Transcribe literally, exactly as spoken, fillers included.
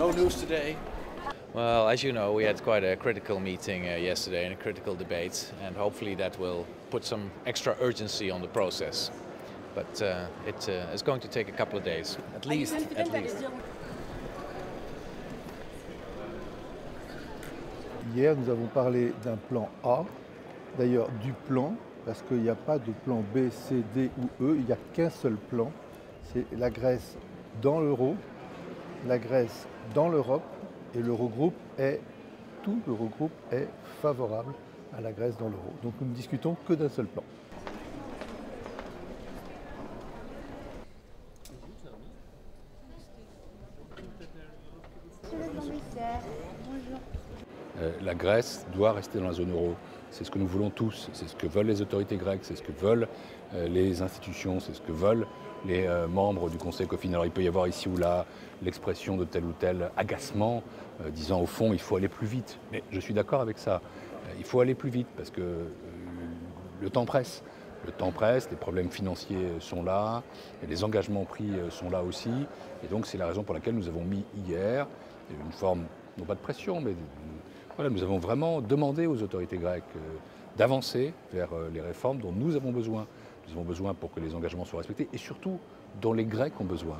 No news today. Well, as you know, we had quite a critical meeting uh, yesterday and a critical debate, and hopefully that will put some extra urgency on the process. But uh, it uh, is going to take a couple of days, at least. At least. Hier, nous avons parlé d'un plan A, d'ailleurs du plan, parce qu'il n'y a pas de plan B, C, D ou E, il n'y a qu'un seul plan. C'est la Grèce dans l'euro, la Grèce dans l'Europe, et l'Eurogroupe est, tout l'Eurogroupe est favorable à la Grèce dans l'euro. Donc nous ne discutons que d'un seul plan. La Grèce doit rester dans la zone euro. C'est ce que nous voulons tous, c'est ce que veulent les autorités grecques, c'est ce que veulent les institutions, c'est ce que veulent les membres du Conseil ECOFIN. Alors il peut y avoir ici ou là l'expression de tel ou tel agacement, euh, disant au fond il faut aller plus vite. Mais je suis d'accord avec ça, il faut aller plus vite parce que euh, le temps presse. Le temps presse, les problèmes financiers sont là, et les engagements pris sont là aussi. Et donc c'est la raison pour laquelle nous avons mis hier une forme, non pas de pression, mais... Voilà, nous avons vraiment demandé aux autorités grecques euh, d'avancer vers euh, les réformes dont nous avons besoin. Nous avons besoin pour que les engagements soient respectés et surtout dont les Grecs ont besoin.